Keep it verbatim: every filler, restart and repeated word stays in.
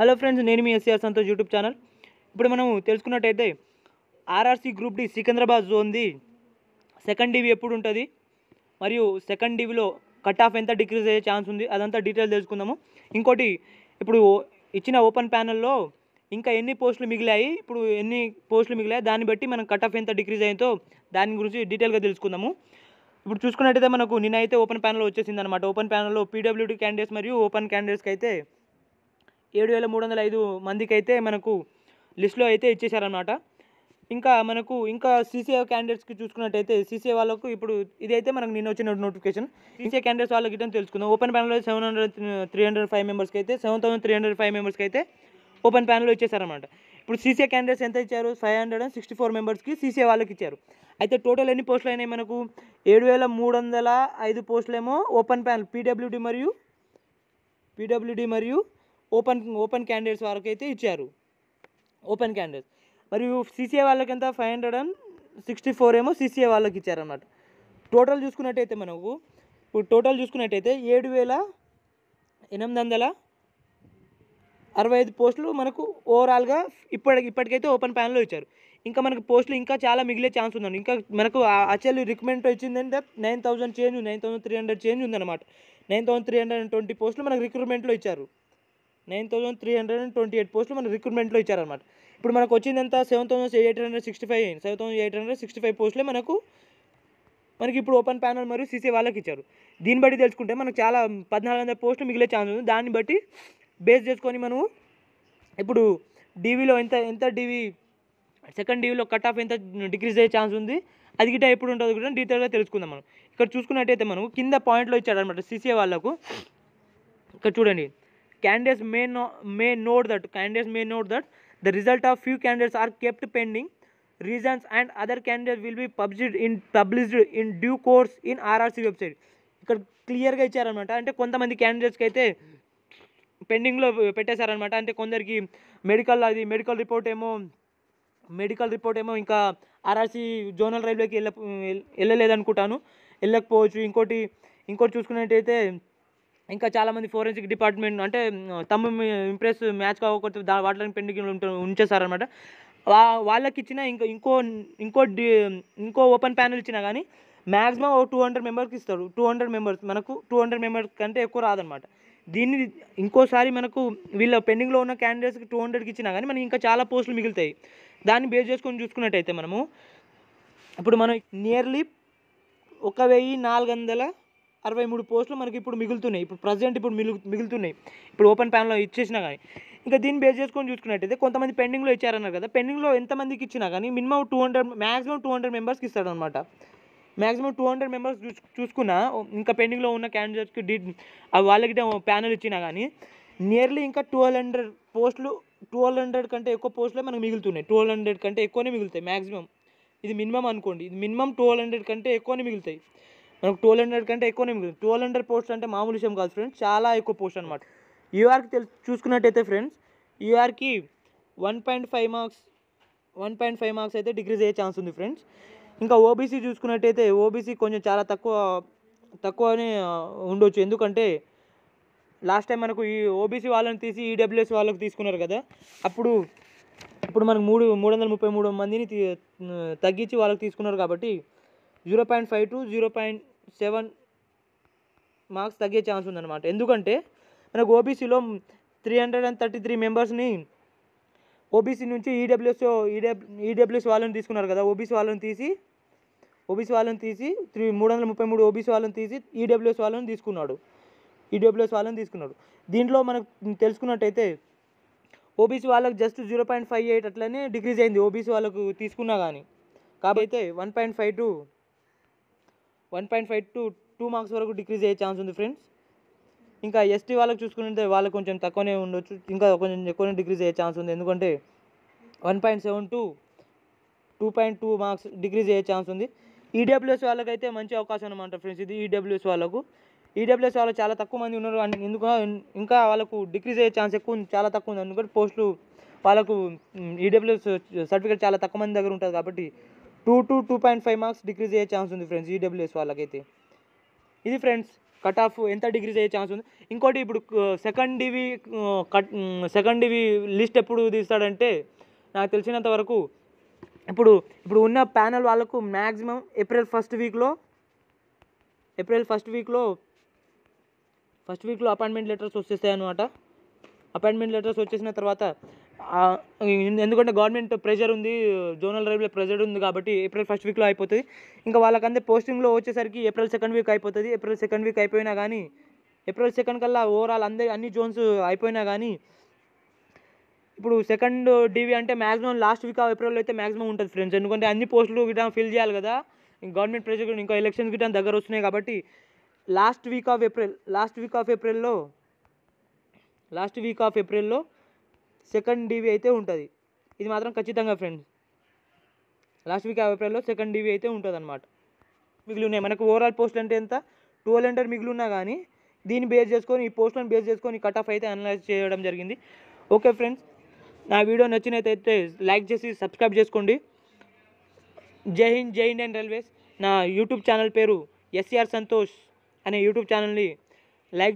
Hello friends, నేను మీ SCR Santosh YouTube channel. ఇప్పుడు మనం తెలుసుకున్నట్టయితే ఆర్ఆర్సి గ్రూప్ డి సికంద్రాబాద్ జోన్ది సెకండ్ డివి ఎప్పుడు ఉంటుంది, మరియు సెకండ్ డివిలో కట్ ఆఫ్ ఎంత డిక్రీజ్ అయ్యే ఛాన్స్ ఉంది, అదంతా డీటెయిల్ తెలుసుకుందాము. ఇంకోటి, ఇప్పుడు ఇచ్చిన ఓపెన్ ప్యానెల్లో ఇంకా ఎన్ని పోస్టులు మిగిలాయి, ఇప్పుడు ఎన్ని పోస్టులు మిగిలాయి, దాన్ని బట్టి మనం కట్ ఆఫ్ ఎంత డిక్రీజ్ అయ్యిందో దాని గురించి డీటెయిల్గా తెలుసుకుందాము. ఇప్పుడు చూసుకున్నట్టయితే మనకు నిన్న అయితే ఓపెన్ ప్యానెల్లో వచ్చేసింది అనమాట. ఓపెన్ ప్యానెల్లో పీడబ్ల్యూడి క్యాండిడేట్స్ మరియు ఓపెన్ క్యాండిడేట్స్కి అయితే ఏడు వేల మూడు వందల ఐదు మందికి అయితే మనకు లిస్టులో అయితే ఇచ్చేశారనమాట. ఇంకా మనకు ఇంకా సీసీఏ క్యాండిడేట్స్కి చూసుకున్నట్టయితే సీసీఏ వాళ్ళకు ఇప్పుడు ఇదైతే మనకు నిన్న వచ్చిన నోటిఫికేషన్. సీసీఏ క్యాండిడేట్స్ వాళ్ళకి ఇట్లా తెలుసుకుందాం. ఓపెన్ ప్యానెల్లో seven hundred three hundred five మెంబర్స్కి అయితే seven thousand three hundred five మెంబర్స్కి అయితే ఓపెన్ ప్యానెల్లో ఇచ్చేసారనమాట. ఇప్పుడు సీసీఏ క్యాండిడేట్స్ ఎంత ఇచ్చారు, five hundred and sixty four మెంబర్స్కి సీసీఏ వాళ్ళకి ఇచ్చారు. అయితే టోటల్ ఎన్ని పోస్టులు అయినాయి, మనకు ఏడు వేల మూడు వందల ఐదు పోస్టులేమో ఓపెన్ ప్యానెల్ పీడబ్ల్యూడీ మరియు పీడబ్ల్యూడీ మరియు ఓపెన్ ఓపెన్ క్యాండిడేట్స్ వాళ్ళకి అయితే ఇచ్చారు. ఓపెన్ క్యాండిడేట్స్ మరియు సీసీఏ వాళ్ళకి ఎంత, five hundred and sixty four ఏమో సీసీఏ వాళ్ళకి ఇచ్చారన్నమాట. టోటల్ చూసుకున్నట్టయితే మనకు ఇప్పుడు టోటల్ చూసుకున్నట్టయితే ఏడు వేల ఎనిమిది వందల అరవై ఐదు పోస్టులు మనకు ఓవరాల్గా ఇప్పటి ఇప్పటికైతే ఓపెన్ ప్యానెల్లో ఇచ్చారు. ఇంకా మనకు పోస్టులు ఇంకా చాలా మిగిలే ఛాన్స్ ఉందండి. ఇంకా మనకు యాక్చువల్లీ రికమెండ్ ఇచ్చిందంటే nine thousand change nine thousand three hundred change ఉందన్నమాట. Nine thousand three hundred and twenty పోస్టులు మనకు రిక్రూట్మెంట్లో ఇచ్చారు. Nine thousand three hundred and twenty eight పోస్టులు మన రిక్రూట్మెంట్లో ఇచ్చారనమాట. ఇప్పుడు మనకు వచ్చిందంత seven thousand eight hundred sixty five seven thousand eight hundred sixty five పోస్టులే మనకు మనకి ఇప్పుడు ఓపెన్ ప్యానెల్ మరియు సీసీ వాళ్ళకి ఇచ్చారు. దీన్ని బట్టి తెలుసుకుంటే మనకు చాలా పద్నాలుగు వందల పోస్టులు మిగిలే ఛాన్స్ ఉంది. దాన్ని బట్టి బేస్ చేసుకొని మనము ఇప్పుడు డీవీలో ఎంత ఎంత డీవీ సెకండ్ డీవీలో కట్ ఆఫ్ ఎంత డిక్రీజ్ అయ్యే ఛాన్స్ ఉంది, అది గిట్ట ఎప్పుడు ఉంటుందో కూడా డీటెయిల్గా తెలుసుకుందాం. మనం ఇక్కడ చూసుకున్నట్టయితే మనం కింద పాయింట్లో ఇచ్చారనమాట సీసీ వాళ్ళకు. ఇక్కడ చూడండి, candidates may not may note that candidates may note that the result of few candidates are kept pending reasons and other candidates will be published in published in due course in R R C website. ఇక్కడ క్లియర్గా ఇచ్చారనమాట. అంటే కొంతమంది క్యాండిడేట్స్కి అయితే పెండింగ్లో పెట్టేశారనమాట. అంటే కొందరికి మెడికల్ అది మెడికల్ రిపోర్ట్ ఏమో మెడికల్ రిపోర్ట్ ఏమో ఇంకా ఆర్ఆర్సీ జోనల్ రైల్వేకి వెళ్ళ వెళ్ళలేదనుకుంటాను వెళ్ళకపోవచ్చు. ఇంకోటి ఇంకోటి చూసుకున్నట్టయితే ఇంకా చాలామంది ఫోరెన్సిక్ డిపార్ట్మెంట్ అంటే తమ ఇంప్రెస్ మ్యాచ్ కాకపోతే దా వాటిని పెండింగ్ ఉంచేసారనమాట. వాళ్ళకి ఇచ్చిన ఇంకా ఇంకో ఇంకో ఇంకో ఓపెన్ ప్యానెల్ ఇచ్చినా కానీ మ్యాక్సిమం ఒక టూ హండ్రెడ్ మెంబర్స్కి ఇస్తారు. టూ హండ్రెడ్ మెంబర్స్ మనకు టూ హండ్రెడ్ మెంబర్స్ కంటే ఎక్కువ రాదనమాట. దీన్ని ఇంకోసారి మనకు వీళ్ళ పెండింగ్లో ఉన్న క్యాండిడేట్స్కి టూ హండ్రెడ్కి ఇచ్చినా కానీ మనకి ఇంకా చాలా పోస్టులు మిగులుతాయి. దాన్ని బేస్ చేసుకొని చూసుకున్నట్టయితే మనము ఇప్పుడు మనం నియర్లీ ఒక వెయ్యి నాలుగు వందల అరవై మూడు పోస్టులు మనకి ఇప్పుడు మిగులుతున్నాయి. ఇప్పుడు ప్రజెంట్ ఇప్పుడు మిగు మిగులుతున్నాయి ఇప్పుడు ఓపెన్ ప్యానెల్లో ఇచ్చేసినా కానీ. ఇంకా దీన్ని బేస్ చేసుకొని చూసుకున్నట్టయితే కొంతమంది పెండింగ్లో ఇచ్చారన్నారు కదా, పెండింగ్లో ఎంతమందికి ఇచ్చినా కానీ minimum two hundred maximum two hundred మెంబర్స్కి ఇస్తాడు అనమాట. మ్యాక్సిమం టూ హండ్రెడ్ మెంబర్స్ చూ చూసుకున్నా ఇంకా పెండింగ్లో ఉన్న క్యాండిడేట్స్కి డీ వాళ్ళకి ప్యానెల్ ఇచ్చినా కానీ నియర్లీ ఇంకా ట్వెల్వ్ హండ్రెడ్ పోస్టులు ట్వెల్వ్ హండ్రెడ్ కంటే ఎక్కువ పోస్టులే మనకు మిగులుతున్నాయి. ట్వెల్వ్ హండ్రెడ్ కంటే ఎక్కువనే మిగులుతాయి మ్యాక్సిమం. ఇది మినిమం అనుకోండి, ఇది మినిమం ట్వెల్వ్ హండ్రెడ్ కంటే ఎక్కువనే మిగులుతాయి మనకు. ట్వెల్వ్ హండ్రెడ్ కంటే ఎక్కువనే మిగులు ట్వెల్వ్ హండ్రెడ్ పోస్ట్ అంటే మామూలు విషయం కాదు ఫ్రెండ్స్, చాలా ఎక్కువ పోస్ట్ అనమాట. యూఆర్కి తెలు చూసుకున్నట్టయితే ఫ్రెండ్స్ యూఆర్కి one point five marks one point five marks అయితే డిక్రీజ్ అయ్యే ఛాన్స్ ఉంది ఫ్రెండ్స్. ఇంకా ఓబీసీ చూసుకున్నట్టయితే ఓబీసీ కొంచెం చాలా తక్కువ తక్కువనే ఉండొచ్చు. ఎందుకంటే లాస్ట్ టైం మనకు ఈ ఓబీసీ వాళ్ళని తీసి ఈడబ్ల్యూఎస్ వాళ్ళకి తీసుకున్నారు కదా, అప్పుడు ఇప్పుడు మనకు మూడు మూడు వందల ముప్పై మూడు మందిని తగ్గించి వాళ్ళకి తీసుకున్నారు కాబట్టి zero point five to zero point seven marks తగ్గే ఛాన్స్ ఉందన్నమాట. ఎందుకంటే మనకు ఓబీసీలో three hundred and thirty three మెంబర్స్ని ఓబీసీ నుంచి ఈడబ్ల్యూఎస్ ఈడబ్ల్యూఎస్ వాళ్ళని తీసుకున్నారు కదా, ఓబీసీ వాళ్ళని తీసి ఓబీసీ వాళ్ళని తీసి త్రీ మూడు వందల ముప్పై మూడు ఓబీసీ వాళ్ళని తీసి ఈడబ్ల్యూఎస్ వాళ్ళని తీసుకున్నాడు ఈడబ్ల్యూఎస్ వాళ్ళని తీసుకున్నాడు దీంట్లో మనకు తెలుసుకున్నట్టయితే ఓబీసీ వాళ్ళకి just zero point five eight అట్లనే డిక్రీజ్ అయింది ఓబీసీ వాళ్ళకు తీసుకున్నా కానీ. కాబట్టి one point five to one point five to two marks వరకు డిక్రీజ్ అయ్యే ఛాన్స్ ఉంది ఫ్రెండ్స్. ఇంకా ఎస్టీ వాళ్ళకి చూసుకుంటే వాళ్ళకి కొంచెం తక్కువనే ఉండొచ్చు, ఇంకా కొంచెం ఎక్కువనే డిక్రీజ్ అయ్యే ఛాన్స్ ఉంది. ఎందుకంటే one point seven to two point two marks decrease అయ్యే ఛాన్స్ ఉంది. ఈడబ్ల్యూఎస్ వాళ్ళకైతే మంచి అవకాశం అనమాట ఫ్రెండ్స్. ఇది ఈడబ్ల్యూఎస్ వాళ్ళకు ఈడబ్ల్యూఎస్ వాళ్ళు చాలా తక్కువ మంది ఉన్నారు, ఎందుకు ఇంకా వాళ్ళకు డిక్రీజ్ అయ్యే ఛాన్స్ ఎక్కువ చాలా తక్కువ ఉంది. ఎందుకంటే పోస్టులు వాళ్ళకు ఈడబ్ల్యూఎస్ సర్టిఫికేట్ చాలా తక్కువ మంది దగ్గర ఉంటుంది కాబట్టి two to two point five marks decrease అయ్యే ఛాన్స్ ఉంది ఫ్రెండ్స్ ఈడబ్ల్యూఎస్ వాళ్ళకైతే. ఇది ఫ్రెండ్స్ कट आफ एंत डिग्रीस अय्ये चांस उंदी इंकोटी इप्पुडु second DV cut second DV list एप्पुडु तीस्ताडंटे नाकु तेलिसिनंत वरकु इप्पुडु इप्पुडु उन्न पैनल वाळ्ळकु मैक्सिमम एप्रिल फस्ट वीको एप्रिल फस्ट वीको फस्ट वीको अपॉइंटमेंट लेटर्स वच्चेसायन्नमाट अपॉइंटमेंट लेटर्स वच्चेसिन तर्वात ఎందుకంటే గవర్నమెంట్ ప్రెజర్ ఉంది జోనల్ రైల్వే ప్రెజర్ ఉంది కాబట్టి ఏప్రిల్ ఫస్ట్ వీక్ లో అయిపోతది ఇంకా వాళ్ళకంటే పోస్టింగ్ లో వచ్చేసరికి ఏప్రిల్ సెకండ్ వీక్ అయిపోతది ఏప్రిల్ సెకండ్ వీక్ అయిపోయినా గానీ ఏప్రిల్ సెకండ్ కల్లా ఓవరాల్ అందరి అన్ని జోన్స్ అయిపోయినా గానీ ఇప్పుడు సెకండ్ డివి అంటే maximum last week of April లో అయితే మాక్సిమం ఉంటది ఫ్రెండ్స్ ఎందుకంటే అన్ని పోస్టులు గిటా ఫిల్ చేయాలి కదా గవర్నమెంట్ ప్రెజర్ ఇంకా ఎలక్షన్స్ గిటా దగ్గర వస్తున్నాయి కాబట్టి last week of April last week of April లో లాస్ట్ వీక్ ఆఫ్ ఏప్రిల్ లో सेकंड डीवी अयिते उंटदी इदि मात्रम खच्चितंगा फ्रेंड्स लास्ट वीक एप्रिल लो सेकंड डीवी अयिते उंटदन्नमाट मिगिलि उन्नायि मनकु ओवराल पोस्ट अंटे एंत बारह सौ मिगिलि उन्ना गानी दीनि बेस चेसुकोनि ई पोस्ट लन बेस चेसुकोनि कट ऑफ अयिते एनालाइज चेयडम जरिगिंदी। ओके फ्रेंड्स ना वीडियो नच्चिनट्लयिते लाइक चेसि सब्सक्राइब चेसुकोंडि। जय हिंद जय इंडियन रेलवे ना यूट्यूब चैनल पेरु एससीआर संतोष अने यूट्यूब चैनल नि लाइक